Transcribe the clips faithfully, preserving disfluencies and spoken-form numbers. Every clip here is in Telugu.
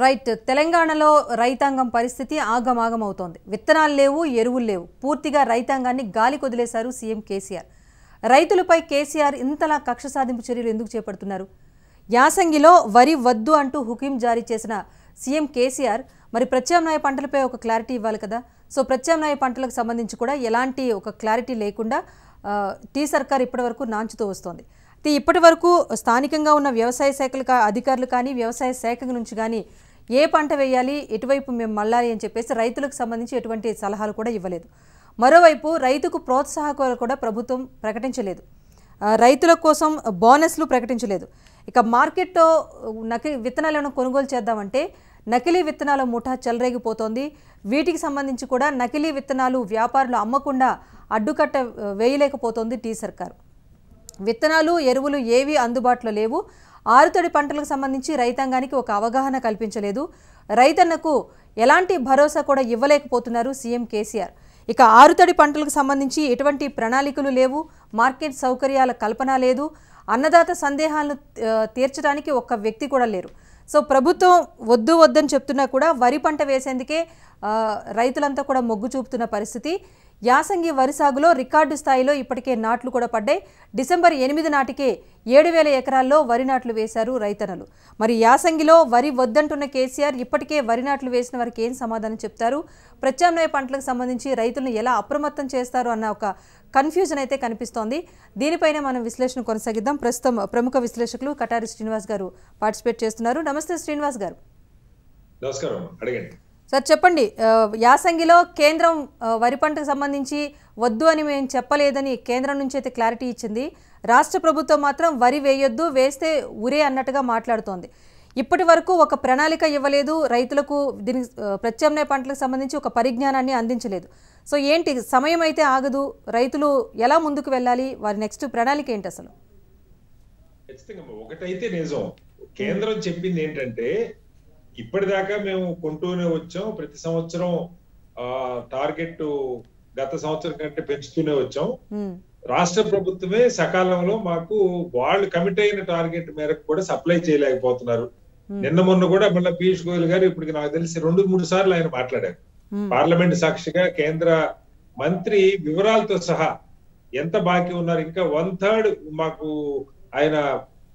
రైట్ తెలంగాణలో రైతాంగం పరిస్థితి ఆగమాగం అవుతోంది. విత్తనాలు లేవు, ఎరువులు లేవు, పూర్తిగా రైతాంగాన్ని గాలికొదిలేశారు సీఎం కేసీఆర్. రైతులపై కేసీఆర్ ఇంతలా కక్ష సాధింపు చర్యలు ఎందుకు చేపడుతున్నారు? యాసంగిలో వరి వద్దు అంటూ హుకుం జారీ చేసిన సీఎం కేసీఆర్ మరి ప్రత్యామ్నాయ పంటలపై ఒక క్లారిటీ ఇవ్వాలి కదా. సో ప్రత్యామ్నాయ పంటలకు సంబంధించి కూడా ఎలాంటి ఒక క్లారిటీ లేకుండా టీ సర్కార్ ఇప్పటివరకు నాంచుతూ వస్తోంది. అయితే ఇప్పటి వరకు స్థానికంగా ఉన్న వ్యవసాయ శాఖల అధికారులు కానీ వ్యవసాయ శాఖ నుంచి కానీ ఏ పంట వేయాలి, ఎటువైపు మేము మళ్ళాలి అని చెప్పేసి రైతులకు సంబంధించి ఎటువంటి సలహాలు కూడా ఇవ్వలేదు. మరోవైపు రైతుకు ప్రోత్సాహకాలు కూడా ప్రభుత్వం ప్రకటించలేదు, రైతుల కోసం బోనస్లు ప్రకటించలేదు. ఇక మార్కెట్లో నకిలీ విత్తనాలను కొనుగోలు చేద్దామంటే నకిలీ విత్తనాల ముఠా చెలరేగిపోతోంది. వీటికి సంబంధించి కూడా నకిలీ విత్తనాలు వ్యాపారులు అమ్మకుండా అడ్డుకట్ట వేయలేకపోతోంది టీ సర్కారు. విత్తనాలు ఎరువులు ఏవి అందుబాటులో లేవు. ఆరుతడి పంటలకు సంబంధించి రైతాంగానికి ఒక అవగాహన కల్పించలేదు. రైతన్నకు ఎలాంటి భరోసా కూడా ఇవ్వలేకపోతున్నారు సీఎం కేసీఆర్. ఇక ఆరుతడి పంటలకు సంబంధించి ఎటువంటి ప్రణాళికలు లేవు, మార్కెట్ సౌకర్యాల కల్పన లేదు, అన్నదాత సందేహాలను తీర్చడానికి ఒక్క వ్యక్తి కూడా లేరు. సో ప్రభుత్వం వద్దు వద్దని చెప్తున్నా కూడా వరి పంట వేసేందుకే రైతులంతా కూడా మొగ్గు చూపుతున్న పరిస్థితి. యాసంగి వరి సాగులో రికార్డు స్థాయిలో ఇప్పటికే నాట్లు కూడా పడ్డాయి. డిసెంబర్ ఎనిమిది నాటికే ఏడు వేల ఎకరాల్లో వరి నాట్లు వేశారు రైతన్నలు. మరి యాసంగిలో వరి వద్దంటున్న కేసీఆర్ ఇప్పటికే వరి నాట్లు వేసిన వారికి ఏం సమాధానం చెప్తారు? ప్రత్యామ్నాయ పంటలకు సంబంధించి రైతులను ఎలా అప్రమత్తం చేస్తారు అన్న ఒక కన్ఫ్యూజన్ అయితే కనిపిస్తోంది. దీనిపైన మనం విశ్లేషణ కొనసాగిద్దాం. ప్రస్తుతం ప్రముఖ విశ్లేషకులు కటారి శ్రీనివాస్ గారు పార్టిసిపేట్ చేస్తున్నారు. నమస్తే శ్రీనివాస్ గారు. నమస్కారం. అడగండి సార్, చెప్పండి. యాసంగిలో కేంద్రం వరి పంటకు సంబంధించి వద్దు అని మేము చెప్పలేదని కేంద్రం నుంచి అయితే క్లారిటీ ఇచ్చింది. రాష్ట్ర ప్రభుత్వం మాత్రం వరి వేయొద్దు, వేస్తే ఉరే అన్నట్టుగా మాట్లాడుతోంది. ఇప్పటి వరకు ఒక ప్రణాళిక ఇవ్వలేదు, రైతులకు దీనికి ప్రత్యామ్నాయ పంటలకు సంబంధించి ఒక పరిజ్ఞానాన్ని అందించలేదు. సో ఏంటి, సమయం అయితే ఆగదు, రైతులు ఎలా ముందుకు వెళ్ళాలి, వారి నెక్స్ట్ ప్రణాళిక ఏంటి అసలు? ఖచ్చితంగా ఒకటైతే నిజం, కేంద్రం చెప్పింది ఏంటంటే ఇప్పటిదాకా మేము కొంటూనే వచ్చాం, ప్రతి సంవత్సరం ఆ టార్గెట్ గత సంవత్సరం కంటే పెంచుతూనే వచ్చాం. రాష్ట్ర ప్రభుత్వమే సకాలంలో మాకు వాళ్ళు కమిట్ అయిన టార్గెట్ మేరకు కూడా సప్లై చేయలేకపోతున్నారు. నిన్న మొన్న కూడా మళ్ళీ పీయూష్ గోయల్ గారు ఇప్పటికి నాకు తెలిసి రెండు మూడు సార్లు ఆయన మాట్లాడారు పార్లమెంట్ సాక్షిగా. కేంద్ర మంత్రి వివరాలతో సహా ఎంత బాకీ ఉన్నారు, ఇంకా వన్ థర్డ్ మాకు ఆయన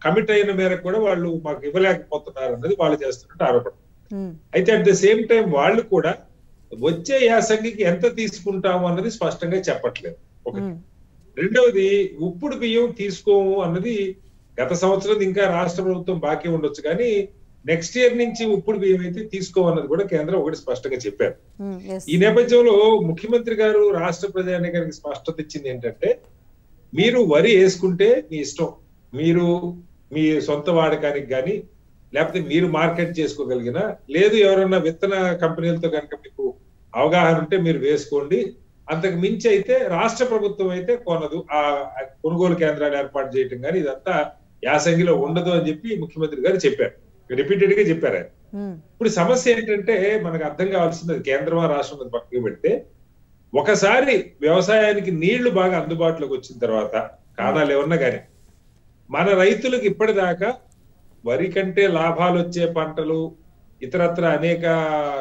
కమిట్ అయిన మేరకు కూడా వాళ్ళు మాకు ఇవ్వలేకపోతున్నారు అన్నది వాళ్ళు చేస్తున్నట్టు ఆరోపణ. అయితే అట్ ద సేమ్ టైం వాళ్ళు కూడా వచ్చే యాసంగికి ఎంత తీసుకుంటాము అన్నది స్పష్టంగా చెప్పట్లేదు ఒకటి. రెండవది, ఉప్పుడు బియ్యం తీసుకోము అన్నది గత సంవత్సరం ఇంకా రాష్ట్ర ప్రభుత్వం బాకీ ఉండొచ్చు, కానీ నెక్స్ట్ ఇయర్ నుంచి ఉప్పుడు బియ్యం అయితే తీసుకోమన్నది కూడా కేంద్రం ఒకటి స్పష్టంగా చెప్పారు. ఈ నేపథ్యంలో ముఖ్యమంత్రి గారు రాష్ట్ర ప్రజానీకానికి స్పష్టత ఇచ్చింది ఏంటంటే మీరు వరి వేసుకుంటే మీ ఇష్టం, మీరు మీ సొంత వాడకానికి కానీ లేకపోతే మీరు మార్కెట్ చేసుకోగలిగినా, లేదు ఎవరన్నా విత్తన కంపెనీలతో కనుక మీకు అవగాహన ఉంటే మీరు వేసుకోండి. అంతకు మించి అయితే రాష్ట్ర ప్రభుత్వం అయితే కొనదు, ఆ కొనుగోలు కేంద్రాలు ఏర్పాటు చేయటం కానీ ఇదంతా యాసంగిలో ఉండదు అని చెప్పి ముఖ్యమంత్రి గారు చెప్పారు, రిపీటెడ్ గా చెప్పారు. ఇప్పుడు సమస్య ఏంటంటే మనకు అర్థం కావాల్సింది కేంద్రమా రాష్ట్రం పక్కకు పెడితే, ఒకసారి వ్యవసాయానికి నీళ్లు బాగా అందుబాటులోకి వచ్చిన తర్వాత కారణాలు ఏమన్నా కానీ మన రైతులకు ఇప్పటిదాకా వరి కంటే లాభాలు వచ్చే పంటలు ఇతరత్ర అనేక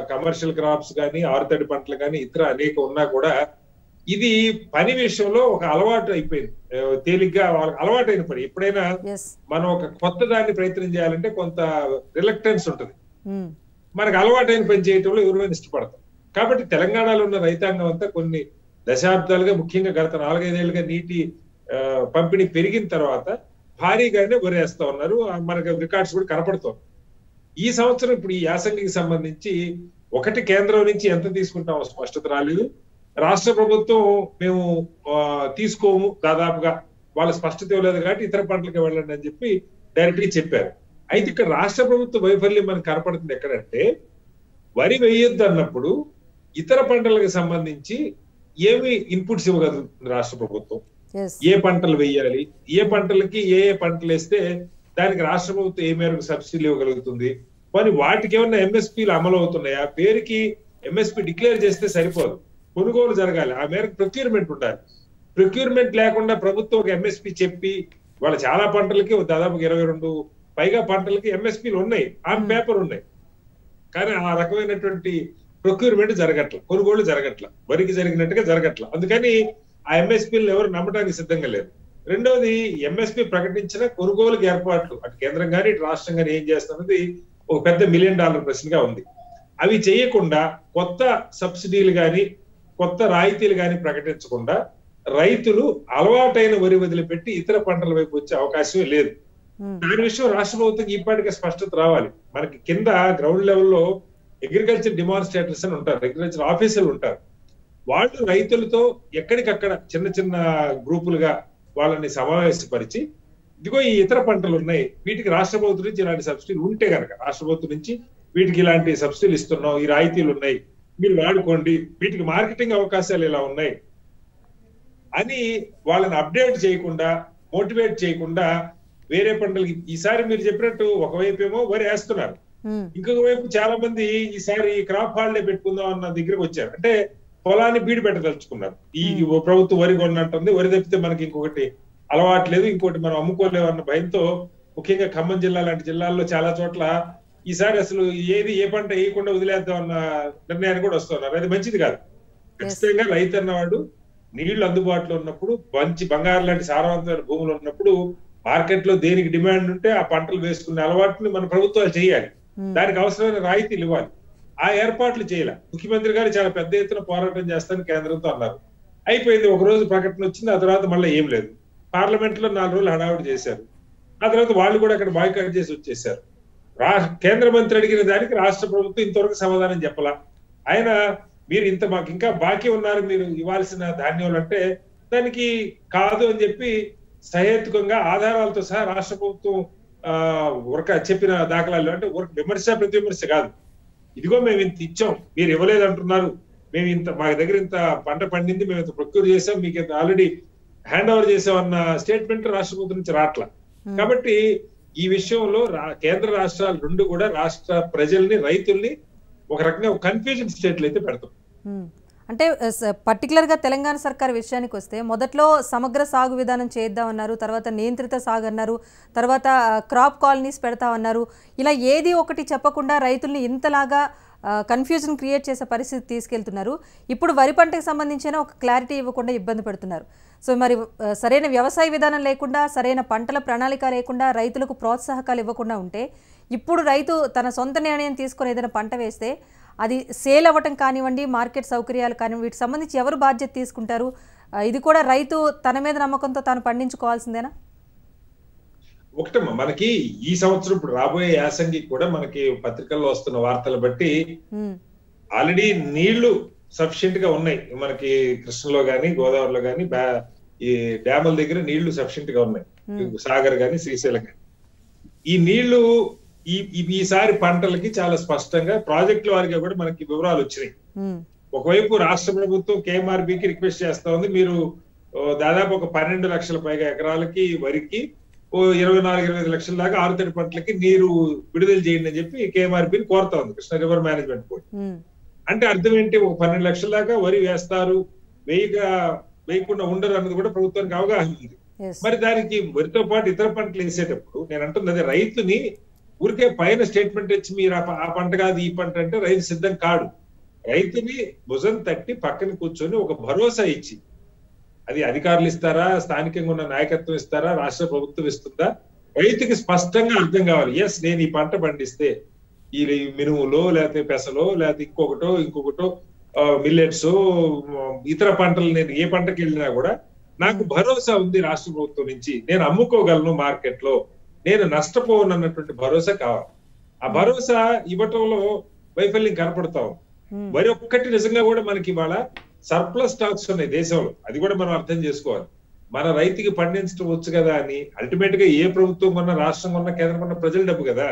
కమర్షియల్ క్రాప్స్ కానీ ఆరుతడి పంటలు కానీ ఇతర అనేక ఉన్నా కూడా ఇది పని విషయంలో ఒక అలవాటు అయిపోయింది, తేలిగ్గా వాళ్ళకి అలవాటు అయిన పని. ఎప్పుడైనా మనం ఒక కొత్త దాన్ని ప్రయత్నం చేయాలంటే కొంత రిలక్టెన్స్ ఉంటుంది, మనకు అలవాటు అయిన పని చేయటంలో ఎవరైనా ఇష్టపడతాం. కాబట్టి తెలంగాణలో ఉన్న రైతాంగం అంతా కొన్ని దశాబ్దాలుగా ముఖ్యంగా గత నాలుగైదేళ్లుగా నీటి పంపిణీ పెరిగిన తర్వాత భారీగానే వరేస్తా ఉన్నారు, మనకు రికార్డ్స్ కూడా కనపడుతుంది. ఈ సంవత్సరం ఇప్పుడు ఈ యాసంగికి సంబంధించి ఒకటి కేంద్రం నుంచి ఎంత తీసుకుంటామో స్పష్టత రాలేదు, రాష్ట్ర ప్రభుత్వం మేము తీసుకోము దాదాపుగా వాళ్ళ స్పష్టత ఇవ్వలేదు కాబట్టి ఇతర పంటలకు వెళ్ళండి అని చెప్పి డైరెక్ట్గా చెప్పారు. అయితే ఇక్కడ రాష్ట్ర ప్రభుత్వ వైఫల్యం మనకు కనపడుతుంది ఎక్కడంటే, వరి వేయొద్దు అన్నప్పుడు ఇతర పంటలకు సంబంధించి ఏమి ఇన్పుట్స్ ఇవ్వగలుగుతుంది రాష్ట్ర ప్రభుత్వం, ఏ పంటలు వేయాలి, ఏ పంటలకి ఏ ఏ పంటలు వేస్తే దానికి రాష్ట్ర ప్రభుత్వం ఏ మేరకు సబ్సిడీలు ఇవ్వగలుగుతుంది, మరి వాటికి ఏమన్నా ఎంఎస్పీలు అమలు అవుతున్నాయా? పేరుకి ఎంఎస్పీ డిక్లేర్ చేస్తే సరిపోదు, కొనుగోలు జరగాలి, ఆ మేరకు ప్రొక్యూర్మెంట్ ఉండాలి. ప్రొక్యూర్మెంట్ లేకుండా ప్రభుత్వం ఒక ఎంఎస్పీ చెప్పి వాళ్ళ చాలా పంటలకి దాదాపు ఇరవై రెండు పైగా పంటలకి ఎంఎస్పీలు ఉన్నాయి, ఆన్ పేపర్ ఉన్నాయి, కానీ ఆ రకమైనటువంటి ప్రొక్యూర్మెంట్ జరగట్ల, కొనుగోలు జరగట్ల, వరికి జరిగినట్టుగా జరగట్ల. అందుకని ఆ ఎంఎస్పీలు ఎవరు నమ్మడానికి సిద్ధంగా లేరు. రెండోది, ఎంఎస్పీ ప్రకటించిన కొనుగోలు ఏర్పాట్లు అటు కేంద్రం కానీ ఇటు రాష్ట్రం కానీ ఏం చేస్తున్నది ఒక పెద్ద మిలియన్ డాలర్ ప్రశ్నగా ఉంది. అవి చేయకుండా కొత్త సబ్సిడీలు కానీ కొత్త రాయితీలు కానీ ప్రకటించకుండా రైతులు అలవాటైన వరి వదిలిపెట్టి ఇతర పంటల వైపు వచ్చే అవకాశమే లేదు. దాని విషయం రాష్ట్ర ప్రభుత్వం ఇప్పటికే స్పష్టత రావాలి. మనకి కింద గ్రౌండ్ లెవెల్లో అగ్రికల్చర్ డిమాన్స్ట్రేటర్స్ అని ఉంటారు, అగ్రికల్చర్ ఆఫీసర్లు ఉంటారు. వాళ్ళు రైతులతో ఎక్కడికక్కడ చిన్న చిన్న గ్రూపులుగా వాళ్ళని సమావేశపరిచి, ఇదిగో ఈ ఇతర పంటలు ఉన్నాయి, వీటికి రాష్ట్ర ప్రభుత్వం నుంచి ఇలాంటి సబ్సిడీలు ఉంటే కనుక, రాష్ట్ర ప్రభుత్వం నుంచి వీటికి ఇలాంటి సబ్సిడీలు ఇస్తున్నాం, ఈ రాయితీలు ఉన్నాయి, మీరు వాడుకోండి, వీటికి మార్కెటింగ్ అవకాశాలు ఇలా ఉన్నాయి అని వాళ్ళని అప్డేట్ చేయకుండా మోటివేట్ చేయకుండా వేరే పంటలకి ఈసారి మీరు చెప్పినట్టు ఒకవైపు ఏమో వరి వేస్తున్నారు, ఇంకొక వైపు చాలా మంది ఈసారి క్రాప్ హాలిడే పెట్టుకుందాం అన్న దగ్గరకు వచ్చారు. అంటే పొలాన్ని బీడు పెట్టదలుచుకున్నారు. ఈ ప్రభుత్వం వరి కొన్నట్టుంది, వరి తప్పితే మనకి ఇంకొకటి అలవాట్లేదు, ఇంకోటి మనం అమ్ముకోలేము అన్న భయంతో ముఖ్యంగా ఖమ్మం జిల్లా లాంటి జిల్లాల్లో చాలా చోట్ల ఈసారి అసలు ఏది ఏ పంట వేయకుండా వదిలేద్దాం అన్న నిర్ణయాన్ని కూడా వస్తున్నారు. అది మంచిది కాదు. ఖచ్చితంగా రైతు అన్నవాడు నీళ్లు అందుబాటులో ఉన్నప్పుడు, మంచి బంగారు లాంటి సారవంతమైన భూములు ఉన్నప్పుడు, మార్కెట్ లో దేనికి డిమాండ్ ఉంటే ఆ పంటలు వేసుకునే అలవాటుని మన ప్రభుత్వాలు చేయాలి. దానికి అవసరమైన రాయితీలు ఇవ్వాలి. ఆ ఏర్పాట్లు చేయాలి. ముఖ్యమంత్రి గారు చాలా పెద్ద ఎత్తున పోరాటం చేస్తానని కేంద్రంతో అన్నారు. అయిపోయింది, ఒక రోజు ప్రకటన వచ్చింది, ఆ తర్వాత మళ్ళీ ఏం లేదు. పార్లమెంట్ లో నాలుగు రోజులు హడావుడి చేశారు. ఆ తర్వాత వాళ్ళు కూడా అక్కడ బాయ్కాట్ చేసి వచ్చేసారు. రా కేంద్ర మంత్రి అడిగిన దానికి రాష్ట్ర ప్రభుత్వం ఇంతవరకు సమాధానం చెప్పలా. ఆయన మీరు ఇంత మాకు ఇంకా బాకీ ఉన్నారు, మీరు ఇవ్వాల్సిన ధాన్యాలు అంటే దానికి కాదు అని చెప్పి సహేతుకంగా ఆధారాలతో సహా రాష్ట్ర ప్రభుత్వం ఆ వర్క చెప్పిన దాఖలాలు, అంటే వర్క్ విమర్శ ప్రతి విమర్శ కాదు, ఇదిగో మేము ఇంత ఇచ్చాం, మీరు ఇవ్వలేదు అంటున్నారు, మేము ఇంత మా దగ్గర ఇంత పంట పండింది, మేము ఇంత ప్రొక్యూర్ చేసాం, మీకు ఇంత ఆల్రెడీ హ్యాండ్ ఓవర్ చేసాం అన్న స్టేట్మెంట్ రాష్ట్ర ప్రభుత్వం నుంచి రాట్లా. కాబట్టి ఈ విషయంలో కేంద్ర రాష్ట్రాలు రెండు కూడా రాష్ట్ర ప్రజల్ని రైతుల్ని ఒక రకంగా కన్ఫ్యూజన్ స్టేట్లు అయితే పెడతాం. అంటే పర్టికులర్గా తెలంగాణ సర్కార్ విషయానికి వస్తే మొదట్లో సమగ్ర సాగు విధానం చేద్దామన్నారు, తర్వాత నియంత్రిత సాగు అన్నారు, తర్వాత క్రాప్ కాలనీస్ పెడతామన్నారు. ఇలా ఏది ఒకటి చెప్పకుండా రైతుల్ని ఇంతలాగా కన్ఫ్యూజన్ క్రియేట్ చేసే పరిస్థితి తీసుకెళ్తున్నారు. ఇప్పుడు వరి పంటకు సంబంధించిన ఒక క్లారిటీ ఇవ్వకుండా ఇబ్బంది పడుతున్నారు. సో మరి సరైన వ్యవసాయ విధానం లేకుండా, సరైన పంటల ప్రణాళిక లేకుండా, రైతులకు ప్రోత్సాహకాలు ఇవ్వకుండా ఉంటే ఇప్పుడు రైతు తన సొంత నిర్ణయం తీసుకొని ఏదైనా పంట వేస్తే అది సేల్ అవ్వటం కానివ్వండి, మార్కెట్ సౌకర్యాలు కానివ్వండి, వీటికి సంబంధించి ఎవరు బాధ్యత తీసుకుంటారు? ఇది కూడా రైతు తన మీద నమ్మకంతో తాను పండించుకోవాల్సిందేనా? ఒకటమ్మా, మనకి ఈ సంవత్సరం ఇప్పుడు రాబోయే యాసంగి కూడా మనకి పత్రికల్లో వస్తున్న వార్తలు బట్టి ఆల్రెడీ నీళ్లు సఫిషియంట్ గా ఉన్నాయి. మనకి కృష్ణలో గాని గోదావరిలో గాని ఈ డ్యాముల దగ్గర నీళ్లు సఫిషియంట్ గా ఉన్నాయి, సాగర్ గాని శ్రీశైలం గాని. ఈ నీళ్లు ఈ ఈసారి పంటలకి చాలా స్పష్టంగా ప్రాజెక్టుల వారిగా కూడా మనకి వివరాలు వచ్చినాయి. ఒకవైపు రాష్ట్ర ప్రభుత్వం కేఎంఆర్బీకి రిక్వెస్ట్ చేస్తా ఉంది, మీరు దాదాపు ఒక పన్నెండు లక్షల పైగా ఎకరాలకి వరికి, ఓ ఇరవై నాలుగు ఇరవై ఐదు లక్షల దాకా ఆరుతడి పంటలకి నీరు విడుదల చేయండి అని చెప్పి కేఎంఆర్బీని కోరుతా ఉంది కృష్ణా రివర్ మేనేజ్మెంట్ బోర్డు. అంటే అర్థం ఏంటి, ఒక పన్నెండు లక్షల దాకా వరి వేస్తారు, వేయగా వేయకుండా ఉండరు అన్నది కూడా ప్రభుత్వానికి అవగాహన ఉంది. మరి దానికి వరితో పాటు ఇతర పంటలు వేసేటప్పుడు నేను అంటున్నది, రైతుని ఊరికే పైన స్టేట్మెంట్ ఇచ్చి మీరు ఆ పంట కాదు ఈ పంట అంటే రైతు సిద్ధం కాడు. రైతుని భుజం తట్టి పక్కన కూర్చొని ఒక భరోసా ఇచ్చి, అది అధికారులు ఇస్తారా, స్థానికంగా ఉన్న నాయకత్వం ఇస్తారా, రాష్ట్ర ప్రభుత్వం ఇస్తుందా, రైతుకి స్పష్టంగా అర్థం కావాలి. ఎస్, నేను ఈ పంట పండిస్తే ఈ మినుములో లేకపోతే పెసలో లేకపోతే ఇంకొకటో ఇంకొకటో మిల్లెట్స్ ఇతర పంటలు నేను ఏ పంటకి వెళ్ళినా కూడా నాకు భరోసా ఉంది రాష్ట్ర ప్రభుత్వం నుంచి, నేను అమ్ముకోగలను మార్కెట్ లో, నేను నష్టపోను అన్నటువంటి భరోసా కావాలి. ఆ భరోసా ఇవ్వటంలో వైఫల్యం కనపడతాం. మరి ఒక్కటి నిజంగా కూడా మనకి ఇవాళ సర్ప్లస్ స్టాక్స్ ఉన్నాయి దేశంలో, అది కూడా మనం అర్థం చేసుకోవాలి. మన రైతుకి పండించడం వచ్చు కదా అని అల్టిమేట్ గా ఏ ప్రభుత్వం కొన్నా రాష్ట్రం కొన్నా కేంద్రం కొన్నా ప్రజల డబ్బు కదా.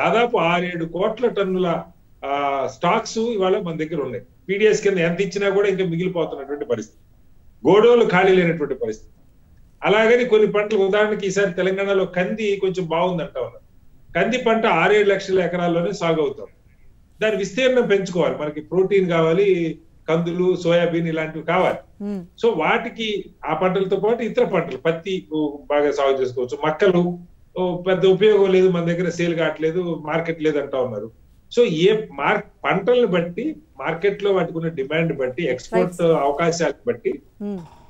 దాదాపు ఆరేడు కోట్ల టన్నుల ఆ స్టాక్స్ ఇవాళ మన దగ్గర ఉన్నాయి. పీడిఎస్ కింద ఎంత ఇచ్చినా కూడా ఇంకా మిగిలిపోతున్నటువంటి పరిస్థితి, గోడౌన్లు ఖాళీ లేనటువంటి పరిస్థితి. అలాగని కొన్ని పంటలు, ఉదాహరణకి ఈసారి తెలంగాణలో కంది కొంచెం బాగుందంట ఉన్నారు. కంది పంట ఆరేడు లక్షల ఎకరాల్లోనే సాగు అవుతాం. దాని విస్తీర్ణం పెంచుకోవాలి, మనకి ప్రోటీన్ కావాలి, కందులు సోయాబీన్ ఇలాంటివి కావాలి. సో వాటికి ఆ పంటలతో పాటు ఇతర పంటలు, పత్తి బాగా సాగు చేసుకోవచ్చు, మొక్కలు పెద్ద ఉపయోగం లేదు, మన దగ్గర సేల్ కావట్లేదు, మార్కెట్ లేదంటా ఉన్నారు. सो ये मार्क పంటల్ని బట్టి మార్కెట్ లో వాటికున్న డిమాండ్ బట్టి ఎక్స్‌పోర్ట్ అవకాశాలు బట్టి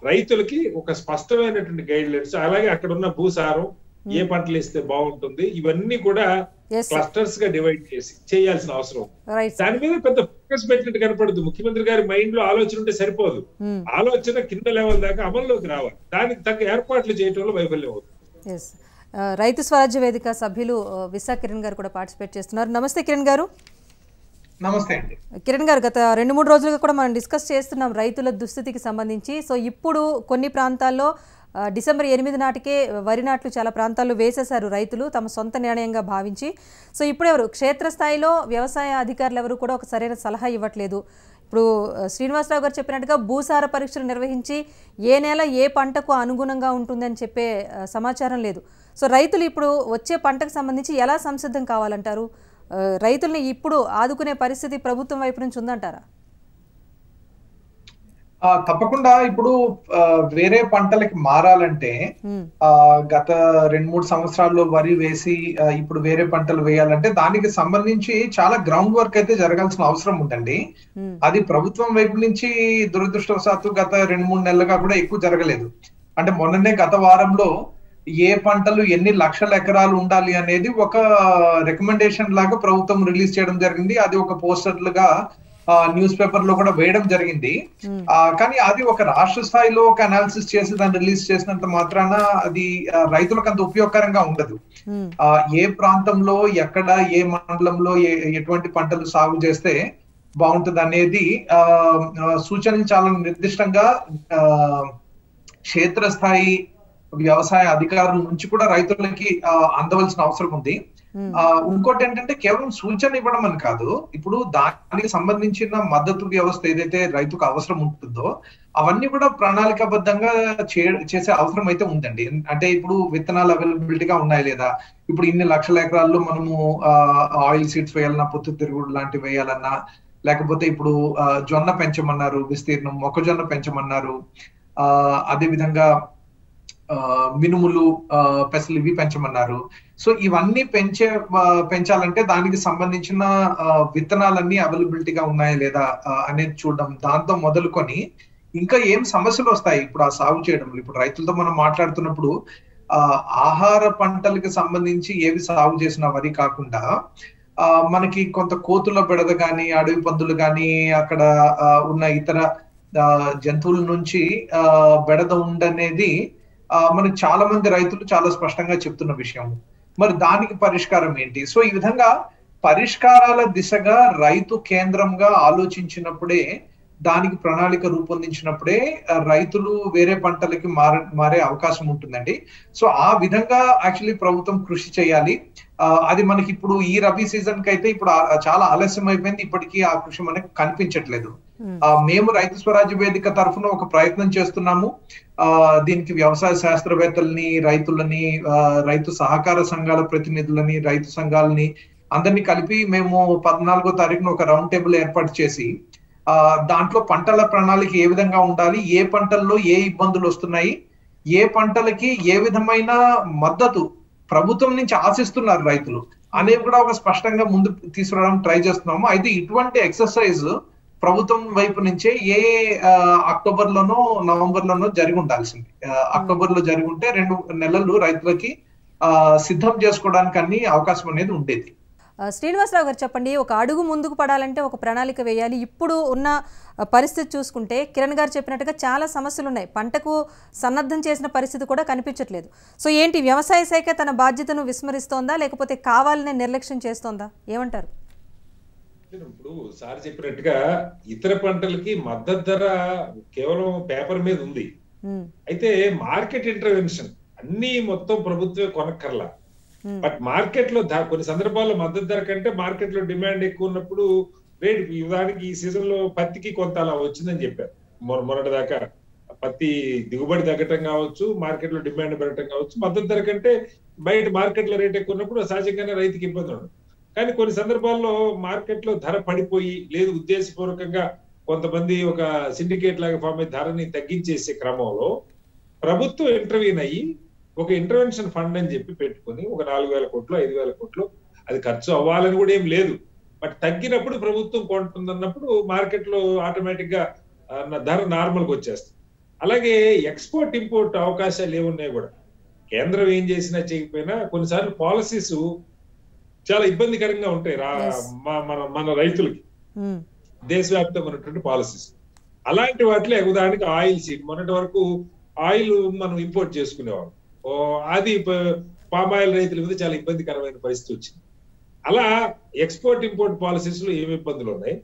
రైతులకు ఒక స్పష్టమైనటువంటి గైడ్ లైన్స్ అలాగే అక్కడ ఉన్న భూసారం ఏ పంటలు ఇస్తే బాగుంటుంది ఇవన్నీ కూడా క్లస్టర్స్ గా డివైడ్ చేసి చేయాల్సిన అవసరం దాని మీద పెద్ద ఫోకస్ పెట్టినట్టు కనపడదు ముఖ్యమంత్రి గారి మైండ్ లో ఆలోచన ఉంటే సరిపోదు ఆలోచన కింద లెవెల్ దాకా అమల్లోకి రావాలి దానికి తగ్గ ఏర్పాట్లు చేయడంలో వైఫల్యం అవుతుంది రైతు స్వరాజ్య వేదిక సభ్యులు విసా కిరణ్ గారు కూడా పార్టిసిపేట్ చేస్తున్నారు నమస్తే కిరణ్ గారు నమస్తే అండి కిరణ్ గారు గత రెండు మూడు రోజులుగా కూడా మనం డిస్కస్ చేస్తున్నాం రైతుల దుస్థితికి సంబంధించి సో ఇప్పుడు కొన్ని ప్రాంతాల్లో డిసెంబర్ ఎనిమిది నాటికే వరి నాట్లు చాలా ప్రాంతాల్లో వేసేశారు రైతులు తమ సొంత నిర్ణయంగా భావించి సో ఇప్పుడు ఎవరు క్షేత్రస్థాయిలో వ్యవసాయ అధికారులు ఎవరు కూడా ఒక సరైన సలహా ఇవ్వట్లేదు ఇప్పుడు శ్రీనివాసరావు గారు చెప్పినట్టుగా భూసార పరీక్షలు నిర్వహించి ఏ నెల ఏ పంటకు అనుగుణంగా ఉంటుందని చెప్పే సమాచారం లేదు సో రైతులు ఇప్పుడు వచ్చే పంటకు సంబంధించి ఎలా సంసిద్ధం కావాలంటారు రైతుల్ని ఇప్పుడు ఆదుకునే పరిస్థితి ప్రభుత్వం వైపు నుంచి ఉందంటారా తప్పకుండా ఇప్పుడు వేరే పంటలకు మారాలంటే ఆ గత రెండు మూడు సంవత్సరాల్లో వరి వేసి ఇప్పుడు వేరే పంటలు వేయాలంటే దానికి సంబంధించి చాలా గ్రౌండ్ వర్క్ అయితే జరగాల్సిన అవసరం ఉందండి అది ప్రభుత్వం వైపు నుంచి దురదృష్టవశాత్తు గత రెండు మూడు నెలలుగా కూడా ఎక్కువ జరగలేదు అంటే మొన్ననే గత వారంలో ఏ పంటలు ఎన్ని లక్షల ఎకరాలు ఉండాలి అనేది ఒక రికమెండేషన్ లాగా ప్రభుత్వం రిలీజ్ చేయడం జరిగింది అది ఒక పోస్టర్లుగా న్యూస్ పేపర్ లో కూడా వేయడం జరిగింది ఆ కానీ అది ఒక రాష్ట్ర స్థాయిలో ఒక అనాలిసిస్ చేసి దాన్ని రిలీజ్ చేసినంత మాత్రాన అది రైతులకు అంత ఉపయోగకరంగా ఉండదు ఆ ఏ ప్రాంతంలో ఎక్కడ ఏ మండలంలో ఎటువంటి పంటలు సాగు చేస్తే బాగుంటుంది అనేది ఆ సూచనలు చాలా నిర్దిష్టంగా ఆ క్షేత్రస్థాయి వ్యవసాయ అధికారుల నుంచి కూడా రైతులకి అందవలసిన అవసరం ఉంది ఆ ఇంకోటి ఏంటంటే కేవలం సూచన ఇవ్వడం అని కాదు ఇప్పుడు దానికి సంబంధించిన మద్దతు వ్యవస్థ ఏదైతే రైతుకు అవసరం ఉంటుందో అవన్నీ కూడా ప్రణాళికాబద్ధంగా చే చేసే అవసరం అయితే ఉందండి అంటే ఇప్పుడు విత్తనాలు అవైలబిలిటీగా ఉన్నాయి లేదా ఇప్పుడు ఇన్ని లక్షల ఎకరాల్లో మనము ఆయిల్ సీడ్స్ వేయాలన్నా పొత్తు తిరుగుడు లాంటివి వేయాలన్నా లేకపోతే ఇప్పుడు జొన్న పెంచమన్నారు విస్తీర్ణం మొక్కజొన్న పెంచమన్నారు ఆ అదే విధంగా మినుములు పెసలు ఇవి పెంచమన్నారు సో ఇవన్నీ పెంచే పెంచాలంటే దానికి సంబంధించిన విత్తనాలన్నీ అవైలబిలిటీగా ఉన్నాయా లేదా అనేది చూడడం దాంతో మొదలుకొని ఇంకా ఏం సమస్యలు వస్తాయి ఇప్పుడు ఆ సాగు చేయడంలో ఇప్పుడు రైతులతో మనం మాట్లాడుతున్నప్పుడు ఆ ఆహార పంటలకు సంబంధించి ఏవి సాగు చేసిన వరి కాకుండా ఆ మనకి కొంత కోతుల బెడద కానీ అడవి పందులు కానీ అక్కడ ఉన్న ఇతర జంతువుల నుంచి ఆ బెడద ఉండనేది మనకు చాలా మంది రైతులు చాలా స్పష్టంగా చెప్తున్న విషయం మరి దానికి పరిష్కారం ఏంటి సో ఈ విధంగా పరిష్కారాల దిశగా రైతు కేంద్రంగా ఆలోచించినప్పుడే దానికి ప్రణాళిక రూపొందించినప్పుడే రైతులు వేరే పంటలకి మార మారే అవకాశం ఉంటుందండి సో ఆ విధంగా యాక్చువల్లీ ప్రభుత్వం కృషి చేయాలి అది మనకి ఇప్పుడు ఈ రబీ సీజన్ కి అయితే ఇప్పుడు చాలా ఆలస్యం అయిపోయింది ఇప్పటికీ ఆ కృషి మనకి కనిపించట్లేదు మేము రైతు స్వరాజ్య వేదిక తరఫున ఒక ప్రయత్నం చేస్తున్నాము ఆ దీనికి వ్యవసాయ శాస్త్రవేత్తల్ని రైతులని రైతు సహకార సంఘాల ప్రతినిధులని రైతు సంఘాలని అందరినీ కలిపి మేము పద్నాలుగో తారీఖున ఒక రౌండ్ టేబుల్ ఏర్పాటు చేసి ఆ దాంట్లో పంటల ప్రణాళిక ఏ విధంగా ఉండాలి ఏ పంటల్లో ఏ ఇబ్బందులు వస్తున్నాయి ఏ పంటలకి ఏ విధమైన మద్దతు ప్రభుత్వం నుంచి ఆశిస్తున్నారు రైతులు అనేవి కూడా ఒక స్పష్టంగా ముందు తీసుకురావడానికి ట్రై చేస్తున్నాము అయితే ఇటువంటి ఎక్సర్సైజ్ ప్రభుత్వం వైపు నుంచే ఏ అక్టోబర్ లోనో నవంబర్ లోనో జరిగి ఉండాల్సింది అక్టోబర్ లో జరిగి ఉంటే రెండు నెలలు రైతులకి ఆ సిద్ధం చేసుకోవడానికి అన్ని అవకాశం అనేది ఉండేది శ్రీనివాసరావు గారు చెప్పండి ఒక అడుగు ముందుకు పడాలంటే ఒక ప్రణాళిక వేయాలి ఇప్పుడు ఉన్న పరిస్థితి చూసుకుంటే కిరణ్ గారు చెప్పినట్టుగా చాలా సమస్యలు ఉన్నాయి పంటకు సన్నద్ధం చేసిన పరిస్థితి కూడా కనిపించట్లేదు సో ఏంటి వ్యవసాయ శాఖ తన బాధ్యతను విస్మరిస్తోందా లేకపోతే కావాలనే నిర్లక్ష్యం చేస్తోందా ఏమంటారు ఇప్పుడు సార్ చెప్పినట్టుగా ఇతర పంటలకి మద్దతు ధర కేవలం పేపర్ మీద ఉంది అయితే మార్కెట్ ఇంటర్వెన్షన్ అన్ని మొత్తం ప్రభుత్వమే కొనక్కర్లా బట్ మార్కెట్ లో కొన్ని సందర్భాల్లో మద్దతు ధర కంటే మార్కెట్ లో డిమాండ్ ఎక్కువ ఉన్నప్పుడు రేటు దానికి ఈ సీజన్ లో పత్తికి కొంత అలా వచ్చిందని చెప్పారు మొన్నటి దాకా పత్తి దిగుబడి తగ్గటం కావచ్చు మార్కెట్ లో డిమాండ్ పెరగటం కావచ్చు మద్దతు ధర కంటే బయట మార్కెట్ లో రేట్ ఎక్కువ ఉన్నప్పుడు సహజంగానే రైతుకి ఇబ్బంది ఉండదు కానీ కొన్ని సందర్భాల్లో మార్కెట్ లో ధర పడిపోయి లేదు ఉద్దేశపూర్వకంగా కొంతమంది ఒక సిండికేట్ లాగా ఫామ్ అయ్యి ధరని తగ్గించేసే క్రమంలో ప్రభుత్వం ఇంటర్వ్యూన్ అయ్యి ఒక ఇంటర్వెన్షన్ ఫండ్ అని చెప్పి పెట్టుకుని ఒక నాలుగు వేల కోట్లు ఐదు వేల కోట్లు అది ఖర్చు అవ్వాలని కూడా ఏం లేదు బట్ తగ్గినప్పుడు ప్రభుత్వం కొంటుందన్నప్పుడు మార్కెట్ లో ఆటోమేటిక్ గా ధర నార్మల్ గా వచ్చేస్తుంది. అలాగే ఎక్స్పోర్ట్ ఇంపోర్ట్ అవకాశాలు ఏమున్నాయి కూడా కేంద్రం ఏం చేసినా చేయకపోయినా కొన్నిసార్లు పాలసీస్ చాలా ఇబ్బందికరంగా ఉంటాయి మన మన రైతులకి దేశవ్యాప్తంగా ఉన్నటువంటి పాలసీస్. అలాంటి వాటిలో ఉదాహరణకి ఆయిల్ సీడ్, మొన్నటి వరకు ఆయిల్ మనం ఇంపోర్ట్ చేసుకునేవాళ్ళం, అది పామ్ ఆయిల్ రైతుల మీద చాలా ఇబ్బందికరమైన పరిస్థితి వచ్చింది. అలా ఎక్స్పోర్ట్ ఇంపోర్ట్ పాలసీస్ లో ఏమి ఇబ్బందులు ఉన్నాయి,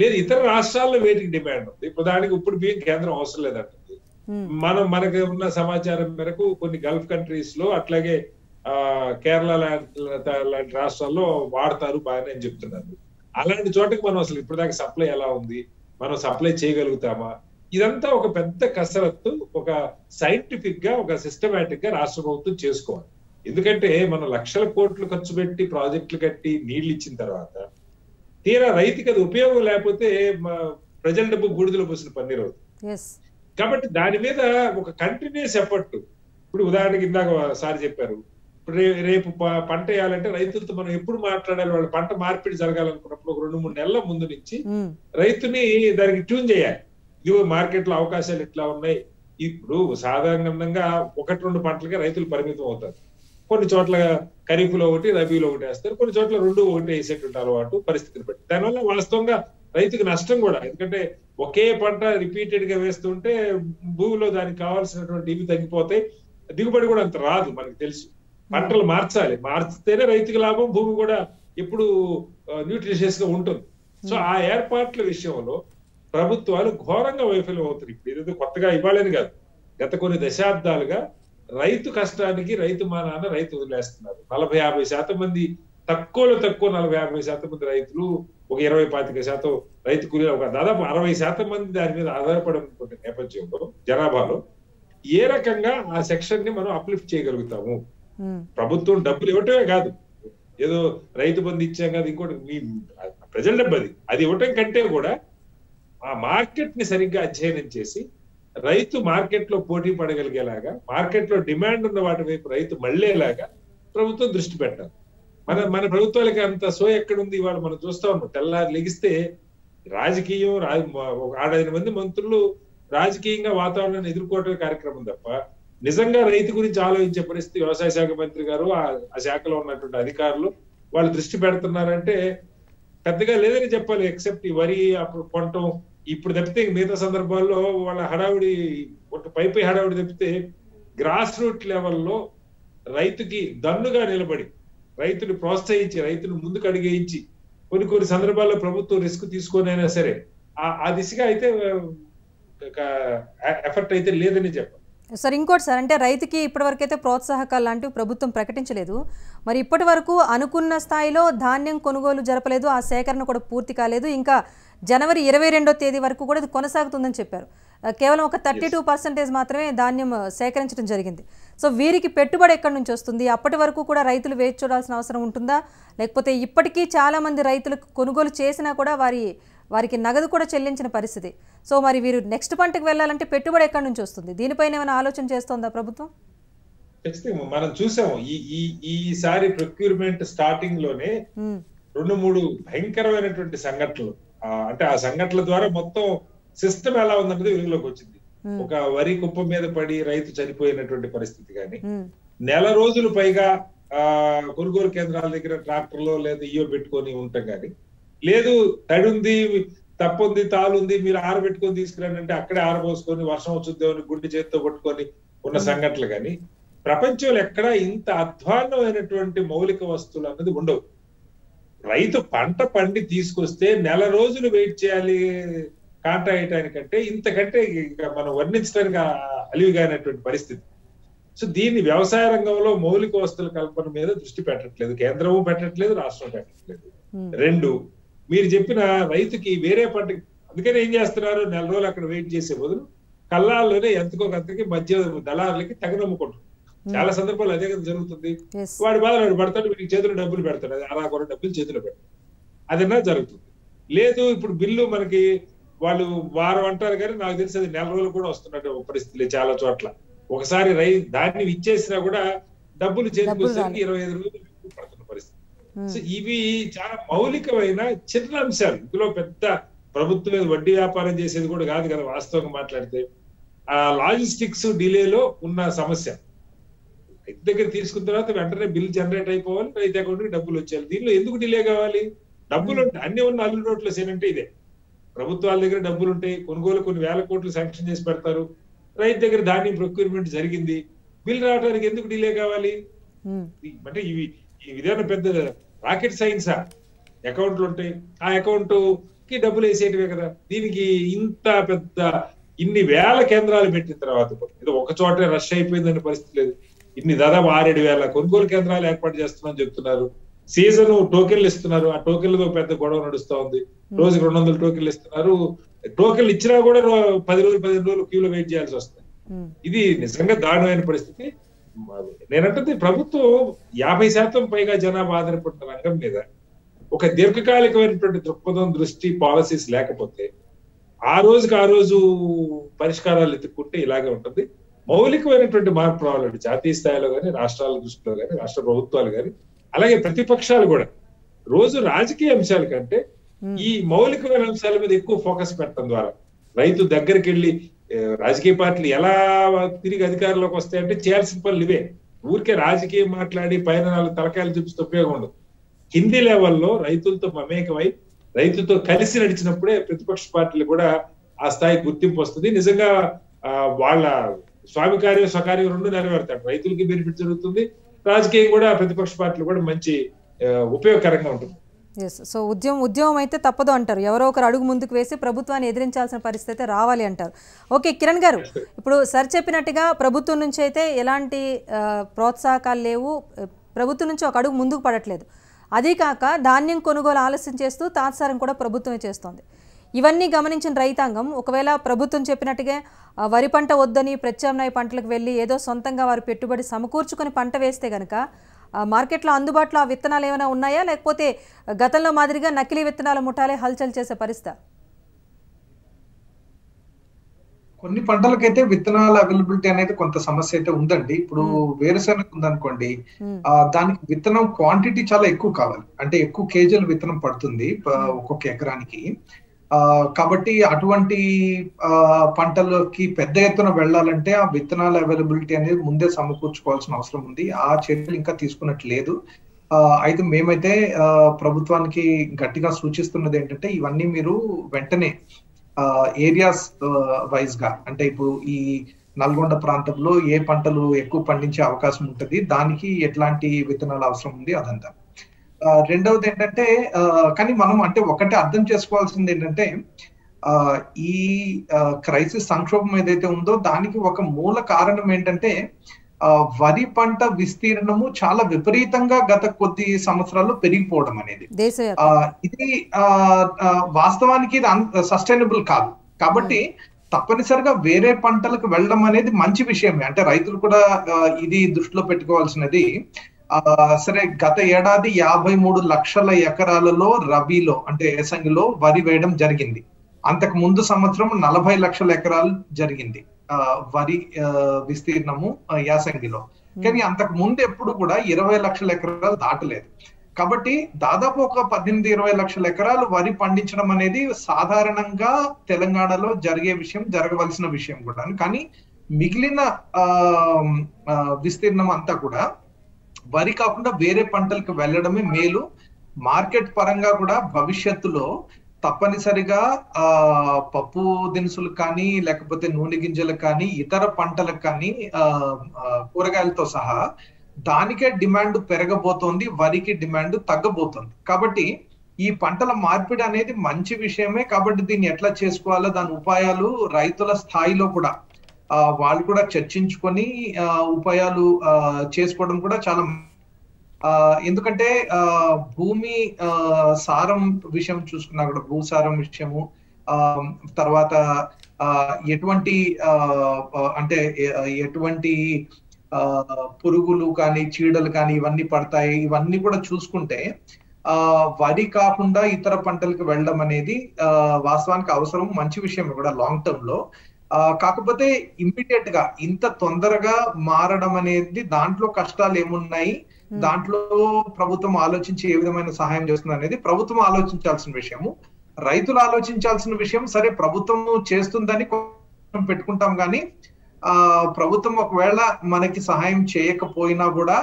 లేదు ఇతర రాష్ట్రాల్లో వేటికి డిమాండ్ ఉంది. ఉదాహరణకి ఇప్పుడు బియ్యం కేంద్రం అవసరం లేదంటుంది. మనం మనకు ఉన్న సమాచారం మేరకు కొన్ని గల్ఫ్ కంట్రీస్ లో అట్లాగే ఆ కేరళ లాంటి రాష్ట్రాల్లో వాడతారు బాగానే అని చెప్తున్నారు. అలాంటి చోటకి మనం అసలు ఇప్పుడు దాకా సప్లై ఎలా ఉంది, మనం సప్లై చేయగలుగుతామా, ఇదంతా ఒక పెద్ద కసరత్తు ఒక సైంటిఫిక్ గా ఒక సిస్టమేటిక్ గా రాష్ట్ర ప్రభుత్వం చేసుకోవాలి. ఎందుకంటే మనం లక్షల కోట్లు ఖర్చు పెట్టి ప్రాజెక్టులు కట్టి నీళ్లు ఇచ్చిన తర్వాత తీరా రైతుకి అది ఉపయోగం లేకపోతే ప్రజల డబ్బు బూడిదలో పోసిన పన్నీరు అవుతుంది. కాబట్టి దాని మీద ఒక కంటిన్యూస్ ఎఫర్ట్. ఇప్పుడు ఉదాహరణకి ఇందాక సార్ చెప్పారు, ఇప్పుడు రేపు పంట వేయాలంటే రైతులతో మనం ఎప్పుడు మాట్లాడాలి, వాళ్ళ పంట మార్పిడి జరగాలనుకున్నప్పుడు ఒక రెండు మూడు నెలల ముందు నుంచి రైతుని దానికి ట్యూన్ చేయాలి. ఇదిగో మార్కెట్ లో అవకాశాలు ఎట్లా ఉన్నాయి. ఇప్పుడు సాధారణంగా ఒకటి రెండు పంటలకే రైతులు పరిమితం అవుతారు. కొన్ని చోట్ల ఖరీఫ్లో ఒకటి రబీలో ఒకటి వేస్తారు, కొన్ని చోట్ల రెండు ఒకటి వేసేటువంటి అలవాటు పరిస్థితిని బట్టి. దానివల్ల వాస్తవంగా రైతుకు నష్టం కూడా, ఎందుకంటే ఒకే పంట రిపీటెడ్ గా వేస్తుంటే భూమిలో దానికి కావాల్సినటువంటి ఇవి తగ్గిపోతాయి, దిగుబడి కూడా అంత రాదు. మనకు తెలుసు పంటలు మార్చాలి, మార్చితేనే రైతుకి లాభం, భూమి కూడా ఎప్పుడు న్యూట్రిషియస్ గా ఉంటుంది. సో ఆ ఏర్పాట్ల విషయంలో ప్రభుత్వాలు ఘోరంగా వైఫల్యం అవుతుంది. ఇప్పుడు ఏదైతే కొత్తగా ఇవ్వాలని కాదు, గత కొన్ని దశాబ్దాలుగా రైతు కష్టానికి రైతు మా నాన్న రైతు వదిలేస్తున్నారు. నలభై యాభై శాతం మంది, తక్కువలో తక్కువ నలభై యాభై శాతం మంది రైతులు, ఒక ఇరవై పాతిక శాతం రైతు కూలీలు, ఒక దాదాపు అరవై శాతం మంది దాని మీద ఆధారపడి అనుకుంటున్న నేపథ్యంలో జనాభాలో ఏ రకంగా ఆ సెక్షన్ ని మనం అప్లిఫ్ట్ చేయగలుగుతాము. ప్రభుత్వం డబ్బులు ఇవ్వటమే కాదు, ఏదో రైతు బంధు ఇచ్చాం కాదు, ఇంకోటి మీ ప్రజల డబ్బు అది అది ఇవ్వటం కంటే కూడా ఆ మార్కెట్ ని సరిగ్గా అధ్యయనం చేసి రైతు మార్కెట్ లో పోటీ పడగలిగేలాగా, మార్కెట్ లో డిమాండ్ ఉన్న వాటి వైపు రైతు మళ్లేలాగా ప్రభుత్వం దృష్టి పెట్టాలి. మన మన ప్రభుత్వాలకి అంత సో ఎక్కడుంది. ఇవాళ మనం చూస్తా ఉన్నాం, తెల్లారి లెగిస్తే రాజకీయం, ఆడైదు మంది మంత్రులు రాజకీయంగా వాతావరణాన్ని ఎదుర్కోవటం కార్యక్రమం తప్ప నిజంగా రైతు గురించి ఆలోచించే పరిస్థితి వ్యవసాయ శాఖ మంత్రి గారు ఆ శాఖలో ఉన్నటువంటి అధికారులు వాళ్ళు దృష్టి పెడుతున్నారంటే పెద్దగా లేదని చెప్పాలి. ఎక్సెప్ట్ ఈ వరి అప్పుడు కొనటం, ఇప్పుడు తప్పితే మిగతా సందర్భాల్లో వాళ్ళ హడావుడి పై పై హడావుడి తప్పితే గ్రాస్ రూట్ లెవెల్లో రైతుకి దన్నుగా నిలబడి రైతుని ప్రోత్సహించి రైతును ముందుకు అడిగేయించి కొన్ని కొన్ని సందర్భాల్లో ప్రభుత్వం రిస్క్ తీసుకొనైనా సరే ఆ దిశగా అయితే ఎఫర్ట్ అయితే లేదని చెప్పాలి. సార్ ఇంకోటి సార్, అంటే రైతుకి ఇప్పటివరకైతే ప్రోత్సాహకాలు లాంటివి ప్రభుత్వం ప్రకటించలేదు. మరి ఇప్పటి వరకు అనుకున్న స్థాయిలో ధాన్యం కొనుగోలు జరపలేదు, ఆ సేకరణ కూడా పూర్తి కాలేదు. ఇంకా జనవరి ఇరవై రెండో తేదీ వరకు కూడా ఇది కొనసాగుతుందని చెప్పారు. కేవలం ఒక థర్టీ టూ పర్సెంటేజ్ మాత్రమే ధాన్యం సేకరించడం జరిగింది. సో వీరికి పెట్టుబడి ఎక్కడి నుంచి వస్తుంది? అప్పటి వరకు కూడా రైతులు వేచి చూడాల్సిన అవసరం ఉంటుందా, లేకపోతే ఇప్పటికీ చాలా మంది రైతులకు కొనుగోలు చేసినా కూడా వారి వారికి నగదు కూడా చెల్లించిన పరిస్థితి. సో మరి వీరు నెక్స్ట్ పంటకు వెళ్ళాలంటే పెట్టుబడి ఎక్కడి నుంచి వస్తుంది? దీనిపైన ఏమైనా ఆలోచన చేస్తుందా ప్రభుత్వం? ఖచ్చితంగా మనం చూసాము, ఈ ఈసారి ప్రొక్యూర్మెంట్ స్టార్టింగ్ లోనే రెండు మూడు భయంకరమైనటువంటి సంఘటనలు, అంటే ఆ సంఘటనల ద్వారా మొత్తం సిస్టమ్ ఎలా ఉందన్నది వెలుగులోకి వచ్చింది. ఒక వరి కుప్ప మీద పడి రైతు చనిపోయినటువంటి పరిస్థితి, కానీ నెల రోజులు పైగా ఆ కొనుగోలు కేంద్రాల దగ్గర ట్రాక్టర్లో లేదా ఇయో పెట్టుకొని ఉంటాం, కానీ లేదు తడుంది తప్పుంది తాలుంది మీరు ఆరబెట్టుకొని తీసుకురండి అంటే అక్కడే ఆరబోసుకొని వర్షం వచ్చుద్దో అని గుండె చేతితో పట్టుకొని ఉన్న సంఘటనలు. కానీ ప్రపంచంలో ఎక్కడా ఇంత అధ్వాన్నమైనటువంటి మౌలిక వస్తువులు అన్నది ఉండవు. రైతు పంట పండి తీసుకొస్తే నెల రోజులు వెయిట్ చేయాలి కాంటా వేయటానికంటే, ఇంతకంటే ఇక మనం వర్ణించడానికి అలివిగానటువంటి పరిస్థితి. సో దీన్ని వ్యవసాయ రంగంలో మౌలిక వస్తువుల కల్పన మీద దృష్టి పెట్టట్లేదు, కేంద్రము పెట్టట్లేదు, రాష్ట్రం పెట్టట్లేదు. రెండు, మీరు చెప్పిన రైతుకి వేరే పంట, అందుకని ఏం చేస్తున్నారు, నెల రోజులు అక్కడ వెయిట్ చేసే బదులు కల్లాల్లోనే ఎంతకోకంతకి మధ్య దళారులకి తగనమ్ముకుంటారు. చాలా సందర్భాలు అదే కదా జరుగుతుంది. వాడి బాధ వాడు పడతాడు, వీడికి చేతులు డబ్బులు పెడతాడు, అది అలా కూడా డబ్బులు చేతులు పెడతాడు, అదన్నా జరుగుతుంది. లేదు ఇప్పుడు బిల్లు మనకి వాళ్ళు వారం అంటారు, కానీ నాకు తెలిసి అది నెల రోజులు కూడా వస్తున్నట్టు పరిస్థితులు చాలా చోట్ల. ఒకసారి రై దాన్ని ఇచ్చేసినా కూడా డబ్బులు చేతికి ఇరవై ఐదు రోజులు పడుతున్న పరిస్థితి. సో ఇవి చాలా మౌలికమైన చిన్న అంశాలు. ఇందులో పెద్ద ప్రభుత్వం మీద వడ్డీ వ్యాపారం చేసేది కూడా కాదు కదా వాస్తవంగా మాట్లాడితే. ఆ లాజిస్టిక్స్ డిలేలో ఉన్న సమస్య, రైతు దగ్గర తీసుకున్న తర్వాత వెంటనే బిల్ జనరేట్ అయిపోవాలి, రైతు అకౌంట్కి డబ్బులు వచ్చేయాలి. దీనిలో ఎందుకు డిలే కావాలి? డబ్బులు అన్ని ఉన్న అల్లు నోట్ల సేనంటే ఇదే. ప్రభుత్వాల దగ్గర డబ్బులు ఉంటాయి, కొనుగోలు కొన్ని వేల కోట్లు శాంక్షన్ చేసి పెడతారు, రైతు దగ్గర ధాన్యం ప్రొక్యూర్మెంట్ జరిగింది, బిల్ రావడానికి ఎందుకు డిలే కావాలి? అంటే ఇవి ఈ విధాన పెద్ద రాకెట్ సైన్సా? అకౌంట్లు ఉంటాయి, ఆ అకౌంట్ కి డబ్బులు వేసేటివే కదా. దీనికి ఇంత పెద్ద ఇన్ని వేల కేంద్రాలు పెట్టిన తర్వాత ఏదో ఒక చోట రష్ అయిపోయిందనే పరిస్థితి లేదు. ఇన్ని దాదాపు ఆరేడు వేల కొనుగోలు కేంద్రాలు ఏర్పాటు చేస్తున్నామని చెప్తున్నారు. సీజన్ టోకెన్లు ఇస్తున్నారు, ఆ టోకెన్లతో పెద్ద గొడవ నడుస్తా ఉంది. రోజుకి రెండు వందల టోకెన్లు ఇస్తున్నారు, టోకెన్లు ఇచ్చినా కూడా పది రోజులు పదిహేను రోజులు క్యూలో వెయిట్ చేయాల్సి వస్తుంది. ఇది నిజంగా దారుణమైన పరిస్థితి. నేనంటే ప్రభుత్వం యాభై శాతం పైగా జనాభా ఆధారపడిన రంగం మీద ఒక దీర్ఘకాలికమైనటువంటి దృక్పథం, దృష్టి, పాలసీస్ లేకపోతే ఆ రోజుకి ఆ రోజు పరిష్కారాలు ఎత్తుక్కుంటే ఇలాగే ఉంటుంది. మౌలికమైనటువంటి మార్పు రావాలంటే జాతీయ స్థాయిలో కానీ, రాష్ట్రాల దృష్టిలో కానీ, రాష్ట్ర ప్రభుత్వాలు కానీ, అలాగే ప్రతిపక్షాలు కూడా రోజు రాజకీయ అంశాల కంటే ఈ మౌలికమైన అంశాల మీద ఎక్కువ ఫోకస్ పెట్టడం ద్వారా రైతు దగ్గరికి వెళ్ళి రాజకీయ పార్టీలు ఎలా తిరిగి అధికారంలోకి వస్తాయంటే చేయాల్సిన పనులు ఇవే. ఊరికే రాజకీయం మాట్లాడి పైన నాలుగు తలకాయలు చూపిస్తే ఉపయోగం ఉండదు. కింది లెవెల్లో రైతులతో మమేకమై రైతుతో కలిసి నడిచినప్పుడే ప్రతిపక్ష పార్టీలు కూడా ఆ స్థాయి గుర్తింపు వస్తుంది. నిజంగా వాళ్ళ స్వామి కార్యం స్వకార్యం రెండు నెరవేరుతాడు. రైతులకి బెనిఫిట్ జరుగుతుంది, రాజకీయం కూడా ప్రతిపక్ష పార్టీలు కూడా మంచి ఉపయోగకరంగా ఉంటుంది. ఎస్, సో ఉద్యమం ఉద్యమం అయితే తప్పదు అంటారు. ఎవరో ఒకరు అడుగు ముందుకు వేసి ప్రభుత్వాన్ని ఎదిరించాల్సిన పరిస్థితి రావాలి అంటారు. ఓకే కిరణ్ గారు, ఇప్పుడు సార్ చెప్పినట్టుగా ప్రభుత్వం నుంచి అయితే ఎలాంటి ప్రోత్సాహకాలు లేవు, ప్రభుత్వం నుంచి ఒక అడుగు ముందుకు పడట్లేదు. అదీ కాక ధాన్యం కొనుగోలు ఆలస్యం చేస్తూ తాత్సారం కూడా ప్రభుత్వమే చేస్తోంది. ఇవన్నీ గమనించిన రైతాంగం ఒకవేళ ప్రభుత్వం చెప్పినట్టుగా వరి పంట వద్దని ప్రత్యామ్నాయ పంటలకు వెళ్ళి ఏదో సొంతంగా వారు పెట్టుబడి సమకూర్చుకొని పంట వేస్తే కనుక మార్కెట్లో అందుబాటులో ఆ విత్తనాలు ఏమైనా ఉన్నాయా, లేకపోతే గతంలో మాదిరిగా నకిలీ విత్తనాల ముఠాలే హల్చల్ చేసే పరిస్థితి? కొన్ని పంటలకైతే విత్తనాల అవైలబిలిటీ అనేది కొంత సమస్య అయితే ఉందండి. ఇప్పుడు వేరుశనగ ఉందనుకోండి, ఆ దానికి విత్తనం క్వాంటిటీ చాలా ఎక్కువ కావాలి, అంటే ఎక్కువ కేజీలు విత్తనం పడుతుంది ఒక్కొక్క ఎకరానికి. ఆ కాబట్టి అటువంటి ఆ పంటలకి పెద్ద ఎత్తున వెళ్ళాలంటే ఆ విత్తనాల అవైలబిలిటీ అనేది ముందే సమకూర్చుకోవాల్సిన అవసరం ఉంది. ఆ చర్యలు ఇంకా తీసుకున్నట్లేదు. ఆ అయితే మేమైతే ఆ ప్రభుత్వానికి గట్టిగా సూచిస్తున్నది ఏంటంటే ఇవన్నీ మీరు వెంటనే ఆ ఏరియాస్ వైజ్ గా, అంటే ఇప్పుడు ఈ నల్గొండ ప్రాంతంలో ఏ పంటలు ఎక్కువ పండించే అవకాశం ఉంటుంది, దానికి ఎట్లాంటి విత్తనాల అవసరం ఉంది అదంతా. రెండవది ఏంటంటే కానీ మనం అంటే ఒకటే అర్థం చేసుకోవాల్సింది ఏంటంటే ఆ ఈ క్రైసిస్ సంక్షోభం ఏదైతే ఉందో దానికి ఒక మూల కారణం ఏంటంటే ఆ వరి పంట విస్తీర్ణము చాలా విపరీతంగా గత కొద్ది సంవత్సరాల్లో పెరిగిపోవడం అనేది. ఆ ఇది ఆ వాస్తవానికి ఇది సస్టైనబుల్ కాదు, కాబట్టి తప్పనిసరిగా వేరే పంటలకు వెళ్ళడం అనేది మంచి విషయమే. అంటే రైతులు కూడా ఇది దృష్టిలో పెట్టుకోవాల్సినది. ఆ సరే గత ఏడాది యాభై మూడు లక్షల ఎకరాలలో రబీలో అంటే ఏసంగిలో వరి వేయడం జరిగింది. అంతకు ముందు సంవత్సరం నలభై లక్షల ఎకరాలు జరిగింది ఆ వరి విస్తీర్ణము యాసంగిలో. కానీ అంతకు ముందు ఎప్పుడు కూడా ఇరవై లక్షల ఎకరాలు దాటలేదు. కాబట్టి దాదాపు ఒక పద్దెనిమిది ఇరవై లక్షల ఎకరాలు వరి పండించడం అనేది సాధారణంగా తెలంగాణలో జరిగే విషయం, జరగవలసిన విషయం కూడా. కానీ మిగిలిన ఆ విస్తీర్ణం అంతా కూడా వరి కాకుండా వేరే పంటలకు వెళ్ళడమే మేలు. మార్కెట్ పరంగా కూడా భవిష్యత్తులో తప్పనిసరిగా ఆ పప్పు దినుసులకు కానీ, లేకపోతే నూనె గింజలకు కానీ, ఇతర పంటలకు కానీ, ఆ కూరగాయలతో సహా దానికే డిమాండ్ పెరగబోతోంది, వరికి డిమాండ్ తగ్గబోతోంది. కాబట్టి ఈ పంటల మార్పిడి అనేది మంచి విషయమే. కాబట్టి దీన్ని ఎట్లా చేసుకోవాలో దాని ఉపాయాలు రైతుల స్థాయిలో కూడా వాళ్ళు కూడా చర్చించుకొని ఉపాయాలు చేసుకోవడం కూడా చాలా, ఎందుకంటే భూమి సారం విషయం చూసుకున్నా కూడా, భూసారం విషయము, తర్వాత ఎటువంటి అంటే ఎటువంటి పురుగులు కానీ, చీడలు కానీ ఇవన్నీ పడతాయి, ఇవన్నీ కూడా చూసుకుంటే ఆ వరి కాకుండా ఇతర పంటలకు వెళ్ళడం అనేది వాస్తవానికి అవసరం, మంచి విషయం కూడా లాంగ్ టర్మ్ లో. కాకపోతే ఇమ్మీడియట్ గా ఇంత తొందరగా మారడం అనేది దాంట్లో కష్టాలు ఏమున్నాయి, దాంట్లో ప్రభుత్వం ఆలోచించి ఏ విధమైన సహాయం చేస్తుంది అనేది ప్రభుత్వం ఆలోచించాల్సిన విషయము. రైతులు ఆలోచించాల్సిన విషయం సరే ప్రభుత్వం చేస్తుందని పెట్టుకుంటాం కానీ ఆ ప్రభుత్వం ఒకవేళ మనకి సహాయం చేయకపోయినా కూడా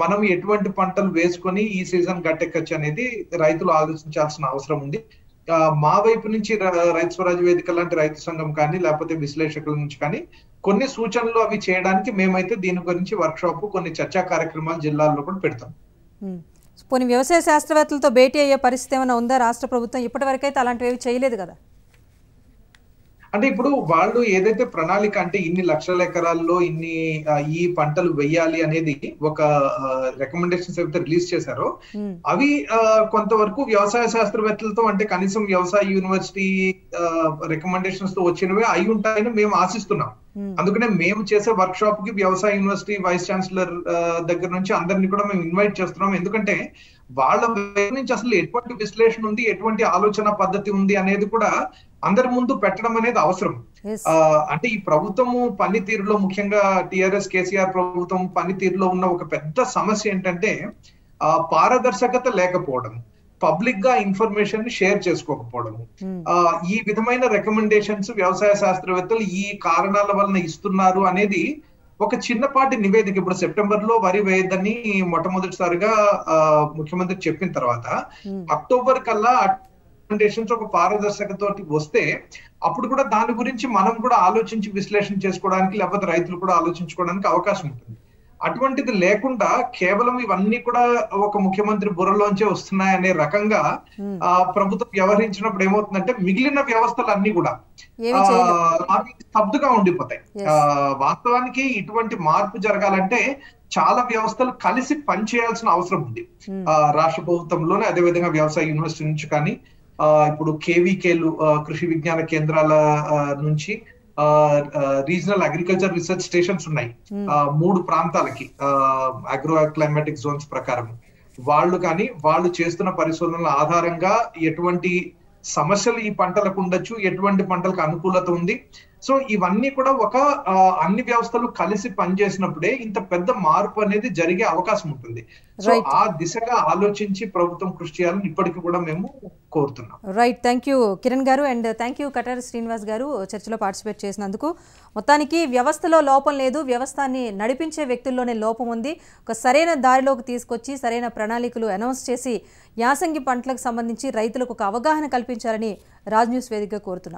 మనం ఎటువంటి పంటలు వేసుకొని ఈ సీజన్ గట్టెక్కచ్చు అనేది రైతులు ఆలోచించాల్సిన అవసరం ఉంది. మా వైపు నుంచి రైతు స్వరాజ్య వేదిక లాంటి రైతు సంఘం కానీ లేకపోతే విశ్లేషకుల నుంచి కానీ కొన్ని సూచనలు అవి చేయడానికి మేమైతే దీని గురించి వర్క్ షాప్ కొన్ని చర్చా కార్యక్రమాలు జిల్లాల్లో కూడా పెడతాం. కొన్ని వ్యవసాయ శాస్త్రవేత్తలతో భేటీ అయ్యే పరిస్థితి ఏమైనా ఉందా? రాష్ట్ర ప్రభుత్వం ఇప్పటివరకైతే అలాంటివి చేయలేదు కదా. అంటే ఇప్పుడు వాళ్ళు ఏదైతే ప్రణాళిక అంటే ఇన్ని లక్షల ఎకరాల్లో ఇన్ని ఈ పంటలు వెయ్యాలి అనేది ఒక రికమెండేషన్స్ ఏవైతే రిలీజ్ చేశారో అవి కొంతవరకు వ్యవసాయ శాస్త్రవేత్తలతో అంటే కనీసం వ్యవసాయ యూనివర్సిటీ రికమెండేషన్స్ తో వచ్చినవి అయి ఉంటాయని మేము ఆశిస్తున్నాం. అందుకనే మేము చేసే వర్క్ షాప్ కి వ్యవసాయ యూనివర్సిటీ వైస్ ఛాన్సలర్ దగ్గర నుంచి అందరినీ కూడా మేము ఇన్వైట్ చేస్తున్నాం. ఎందుకంటే వాళ్ళ వైపు నుంచి అసలు ఎటువంటి విశ్లేషణ ఉంది, ఎటువంటి ఆలోచన పద్ధతి ఉంది అనేది కూడా అందరి ముందు పెట్టడం అనేది అవసరం. ఆ అంటే ఈ ప్రభుత్వము పనితీరులో ముఖ్యంగా టిఆర్ఎస్ కేసీఆర్ ప్రభుత్వం పనితీరులో ఉన్న ఒక పెద్ద సమస్య ఏంటంటే ఆ పారదర్శకత లేకపోవడం, పబ్లిక్ గా ఇన్ఫర్మేషన్ ని షేర్ చేసుకోకపోవడము. ఆ ఈ విధమైన రికమెండేషన్స్ వ్యవసాయ శాస్త్రవేత్తలు ఈ కారణాల వలన ఇస్తున్నారు అనేది ఒక చిన్నపాటి నివేదిక. ఇప్పుడు సెప్టెంబర్ లో వరి వేయద్దని మొట్టమొదటిసారిగా ఆ ముఖ్యమంత్రి చెప్పిన తర్వాత అక్టోబర్ కల్లా రికమెండేషన్స్ ఒక పారదర్శకతో వస్తే అప్పుడు కూడా దాని గురించి మనం కూడా ఆలోచించి విశ్లేషణ చేసుకోవడానికి లేకపోతే రైతులు కూడా ఆలోచించుకోవడానికి అవకాశం ఉంటుంది. అటువంటిది లేకుండా కేవలం ఇవన్నీ కూడా ఒక ముఖ్యమంత్రి బుర్రలోంచే వస్తున్నాయనే రకంగా ఆ ప్రభుత్వం వ్యవహరించినప్పుడు ఏమవుతుందంటే మిగిలిన వ్యవస్థలు అన్ని కూడా ఆ అవి స్తబ్దుగా ఉండిపోతాయి. ఆ వాస్తవానికి ఇటువంటి మార్పు జరగాలంటే చాలా వ్యవస్థలు కలిసి పనిచేయాల్సిన అవసరం ఉంది. ఆ రాష్ట్ర ప్రభుత్వంలోనే అదేవిధంగా వ్యవసాయ యూనివర్సిటీ నుంచి కానీ ఆ ఇప్పుడు కేవీకేలు కృషి విజ్ఞాన కేంద్రాల నుంచి రీజనల్ అగ్రికల్చర్ రీసెర్చ్ స్టేషన్స్ ఉన్నాయి మూడు ప్రాంతాలకి అగ్రో క్లైమాటిక్ జోన్స్ ప్రకారం. వాళ్ళు కానీ వాళ్ళు చేస్తున్న పరిశోధనల ఆధారంగా ఎటువంటి సమస్యలు ఈ పంటలకు ఉండొచ్చు, ఎటువంటి పంటలకు అనుకూలత ఉంది, సో ఇవన్నీ కూడా ఒక అన్ని వ్యవస్థలు కలిసి పనిచేసినప్పుడే ఇంత పెద్ద మార్పు అనేది జరిగే అవకాశం ఉంటుంది. సో ఆ దిశగా ఆలోచించి ప్రభుత్వం కృషి చేయాలని ఇప్పటికీ కూడా మేము కోరుతున్నాం. రైట్, థ్యాంక్ యూ కిరణ్ గారు and thank you Katari Srinivas గారు చర్చలో పార్టిసిపేట్ చేసినందుకు. మొత్తానికి వ్యవస్థలో లోపం లేదు, వ్యవస్థని నడిపించే వ్యక్తుల్లోనే లోపం ఉంది. ఒక సరైన దారిలోకి తీసుకొచ్చి సరైన ప్రణాళికలు అనౌన్స్ చేసి యాసంగి పంటలకు సంబంధించి రైతులకు ఒక అవగాహన కల్పించాలని రాజ్ న్యూస్ వేదికగా కోరుతున్నాం.